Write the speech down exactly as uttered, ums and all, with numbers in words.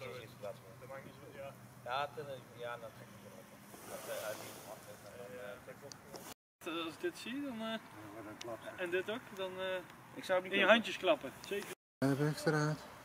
Magnus is plat. De Magnus is ja. Ja, dat ja, dat trekt het erop. Dat hij niet plat is. Ja, als ik dit zie, dan. Uh, ja, dan en dit ook, dan. Uh, ik zou niet in je handjes klappen, zeker. Wegstraat.